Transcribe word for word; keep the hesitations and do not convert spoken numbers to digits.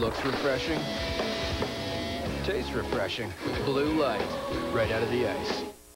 Looks refreshing. Tastes refreshing. Blue light, right out of the ice.